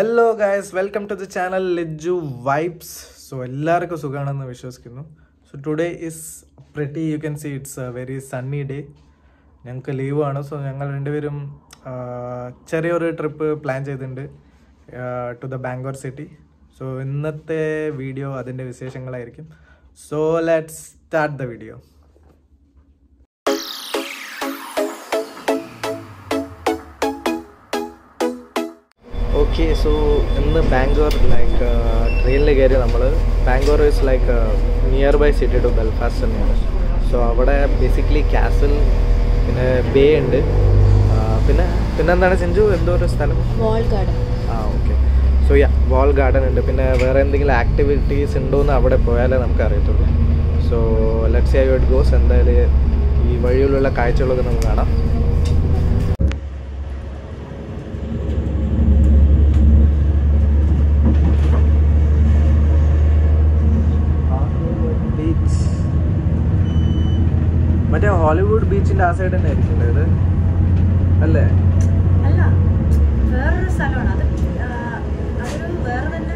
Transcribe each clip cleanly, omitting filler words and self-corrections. Hello guys welcome to the channel Leju vibes so എല്ലാവർക്കും സുഖമാണെന്ന് വിശ്വസിക്കുന്നു so today is pretty you can see it's a very sunny day ഞങ്ങൾക്ക് ലീവാണ് so ഞങ്ങൾ രണ്ടുപേരും ചെറിയൊരു ട്രിപ്പ് പ്ലാൻ ചെയ്തിട്ടുണ്ട് to the Bangalore city so ഇന്നത്തെ വീഡിയോ അതിൻ്റെ വിശേഷങ്ങളായിരിക്കും so let's start the video Okay, so in the Bangor, like train le gari nammal. Bangor is like a nearby city to Belfast. So avada basically castle in a bay and pinna endana senju endo oru sthalam Wall Garden. Okay. So yeah, Wall Garden and pinna vera endengil activities undo nu avade poyala namukku ariyatullu. So let's see how it goes and ee vazhiyulla kaayachalokke namukku kaanam. മറ്റേ Hollywood ബീച്ചിന്റെ ആ side തന്നെ ആയിരിക്കും ഇത് അല്ലേ അല്ല വേറൊരു സ്ഥലമാണ് അത് അതൊരു വേറെ തന്നെ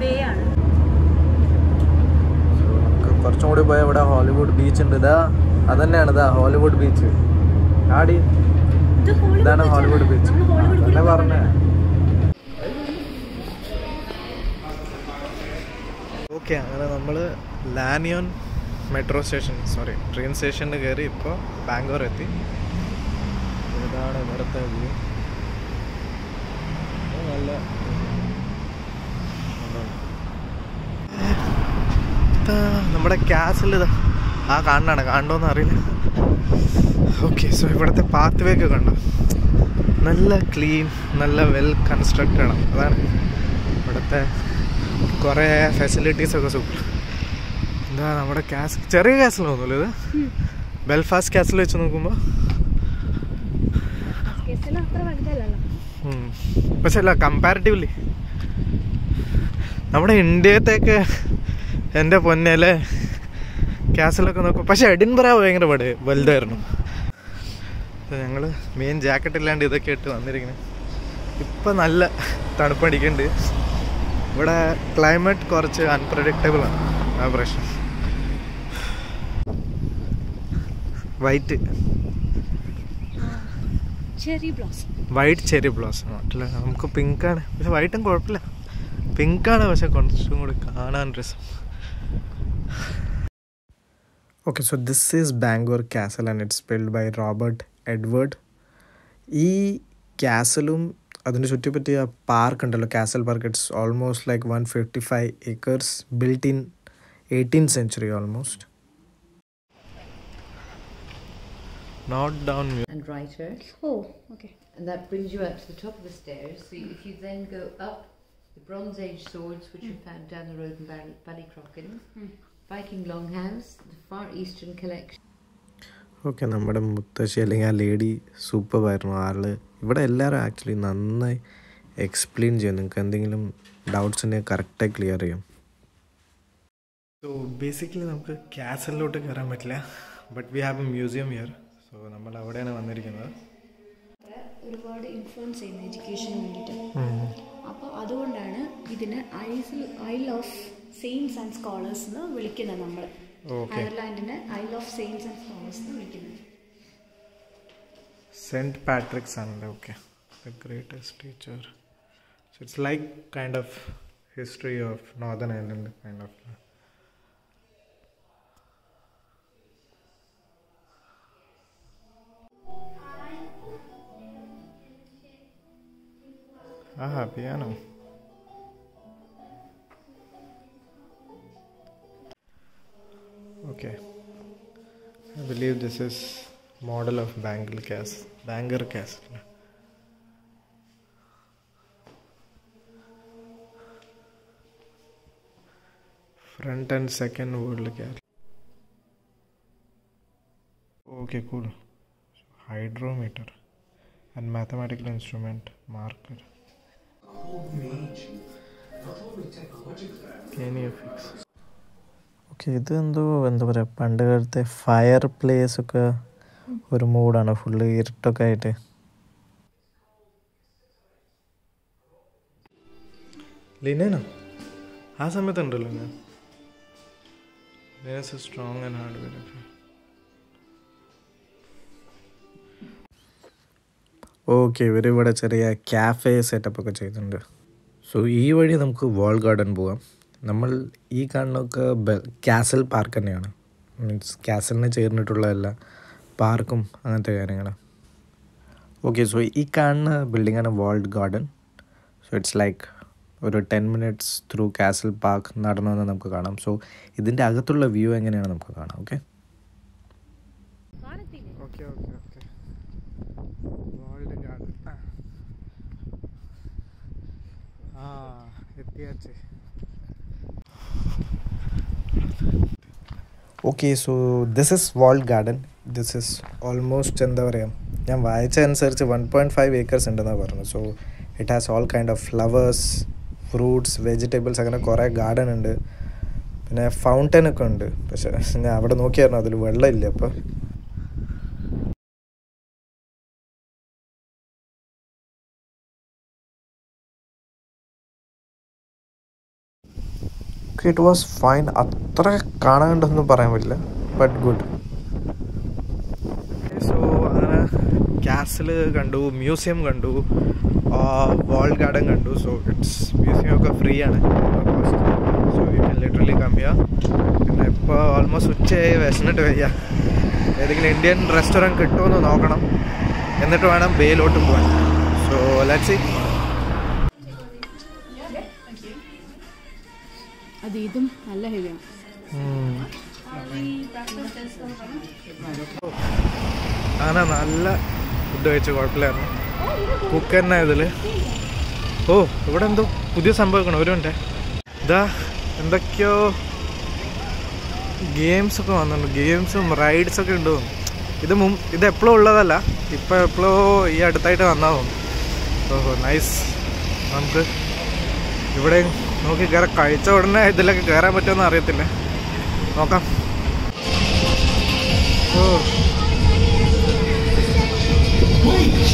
ബേ ആണ് കുറച്ചുകൂടി പോയാൽ ഇവിടെ ഹോളിവുഡ് ബീച്ച് ഉണ്ട് ഇതാ അത് തന്നെയാണ് ഇതാ ഹോളിവുഡ് ബീച്ച് ആടി ഇതാണ് ഹോളിവുഡ് ബീച്ച് അല്ലേ പറഞ്ഞേ ഓക്കെ അങ്ങനെ നമ്മള് Lanyon metro station sorry train സ്റ്റേഷനിൽ കയറി ഇപ്പോൾ ബാംഗ്ലൂർ എത്തി ഇതാണ് ഇവിടുത്തെ വ്യൂ നല്ല നമ്മുടെ ക്യാസിൽ ഇതാ ആ കാണാനാണ് കണ്ടോന്ന് അറിയില്ല ഓക്കെ സോ ഇവിടുത്തെ പാത്ത് വേ ഒക്കെ കണ്ടോ നല്ല ക്ലീൻ നല്ല വെൽ കൺസ്ട്രക്റ്റഡ് ആണ് അതാണ് ഇവിടുത്തെ കുറേ ഫെസിലിറ്റീസൊക്കെ സൂപ്പർ ഇതാ നമ്മുടെ കാസിൽ ചെറിയ കാസിൽ തോന്നുമല്ലോ ഇത് ബെൽഫാസ്റ്റ് കാസിൽ വെച്ച് നോക്കുമ്പോൾ പക്ഷെ അല്ല കമ്പാരിറ്റീവ്ലി നമ്മുടെ ഇന്ത്യത്തെയൊക്കെ എൻ്റെ പൊന്നേലെ കാസിലൊക്കെ നോക്കും പക്ഷെ എഡിൻബറ ഭയങ്കര പാട് വലുതായിരുന്നു ഞങ്ങൾ മെയിൻ ജാക്കറ്റ് ഇല്ലാണ്ട് ഇതൊക്കെ ഇട്ട് വന്നിരിക്കുന്നത് ഇപ്പം നല്ല തണുപ്പടിക്കുന്നുണ്ട് ഇവിടെ ക്ലൈമറ്റ് കുറച്ച് അൺപ്രഡിക്റ്റബിളാണ് ആ പ്രശ്നം വൈറ്റ് ചെറി ബ്ലോസം അല്ല നമുക്ക് പിങ്കാണ് പക്ഷെ വൈറ്റും കുഴപ്പമില്ല പിങ്കാണ് പക്ഷെ കുറച്ചും കൂടി കാണാൻ രസം okay so this is Bangalore castle and it's build by Robert Edward ഈ കാസലും അതിൻ്റെ ചുറ്റിപ്പറ്റിയ പാർക്ക് ഉണ്ടല്ലോ castle park it's almost like 155 acres built in 18th century almost. Not down. And right-hand. Oh, okay. And that brings you up to the top of the stairs. So if you then go up the Bronze Age swords, which are found down the road in Ballycrockin, Viking longhouse, the Far Eastern collection. Okay, നമ്മുടെ മുത്തശ്ശി അല്ലെങ്കിൽ ആ lady സൂപ്പറായിരുന്നു ആള് ഇവിടെ എല്ലാവരും actually നന്നായി explain ചെയ്യും നിങ്ങൾക്ക് എന്തെങ്കിലും ഡൗട്ട്സിനെ കറക്റ്റായി ക്ലിയർ ചെയ്യും സോ ബേസിക്കലി നമുക്ക് കാസലിലോട്ട് കയറാൻ പറ്റില്ല but we have a museum here so നമ്മൾ അവിടെയാണ് വന്നിരിക്കുന്നത് ഒരുപാട് ഇൻഫ്ലുവൻസ് ചെയ്യുന്നത് എഡ്യൂക്കേഷന് വേണ്ടിയിട്ട് അപ്പോൾ അതുകൊണ്ടാണ് ഇതിന് Isle of saints and scholars എന്ന് വിളിക്കുന്നത് നമ്മൾ അയർലാൻഡിന് isle of saints and scholars എന്ന് വിളിക്കുന്നത് സെന്റ് പാട്രിക്സ് ആണല്ലേ okay the greatest teacher So it's like kind of history of Northern Ireland, kind of. Aha, piano. Okay, I believe this is model of Bangor Castle. Front and second World Castle. Okay, cool. So, hydrometer and mathematical instrument marker. Okay ഇത് എന്താ പറയുക പണ്ട് കാലത്തെ fire പ്ലേസൊക്കെ ഒരു മൂഡാണ് full ഇരുട്ടൊക്കെ ആയിട്ട് Lena, how do you Lena is a strong and hard way. Okay, very good. It's a cafe setup. So, this way, we go to Wall Garden. We go to Castle Park. It's Castle. It's Park. Okay, so this building is a Wall Garden. So, it's like 10 minutes through Castle Park. So, this is the view. Okay? Okay. Okay, so this is Walled Garden. This is almost Chendavare. I am watching 1.5 acres. So it has all kind of flowers, fruits, vegetables. Agana kora garden undu. Pinne fountain okku undu. Pakshe njan avade nokkiyarunnu adil vella illa appo. Okay, it was fine. Atra kaana undu parayilla, but good. Okay, so castle kandu, museum kandu, walled garden kandu. So it's museum oka free aanu. So you can literally come here. And ipo almost uche vesnattu veya. Edengil Indian restaurant kittonu nokkanam. Ennittu venam baylottu povan. So let's see. I okay, I don't know if I can get a little bit of a Please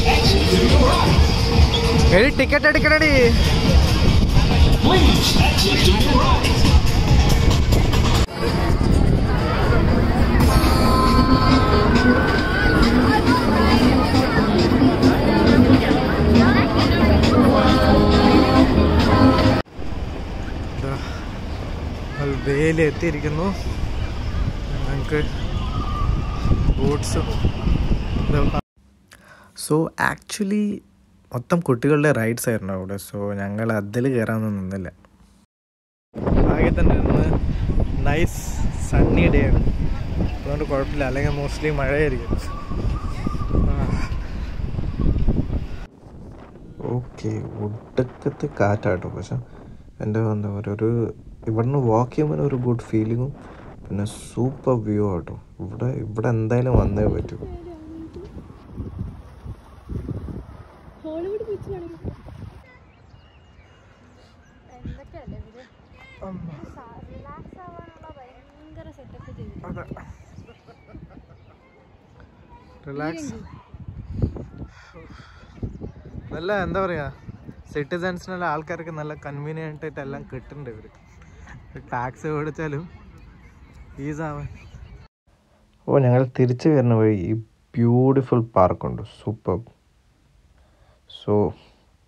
exit to your right. Please exit to your right. There is boats. So actually, I am going to the right side. So I am going to the right side. Nice sunny day. Mostly muddy. Okay, I walk here and a good feeling. And a super view out of Hollywood Beach. Relax. Citizens are convenient to tell them. Taxi over the is our beautiful park. Superb. So,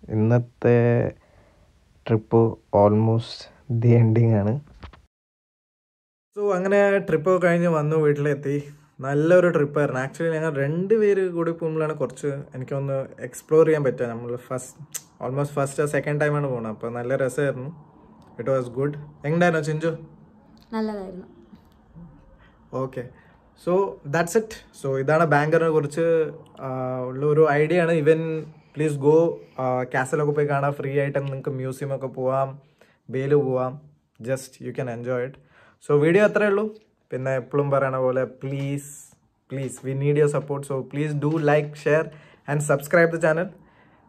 in that trip almost the ending. So, I'm going to trip over the trip. Actually, I'm going to explore almost first or second time. It was good. Okay. So that's it. So idana Bangor oru idea. Even please go castle free item museum just you can enjoy it. So video please we need your support. So please do like, share and subscribe the channel.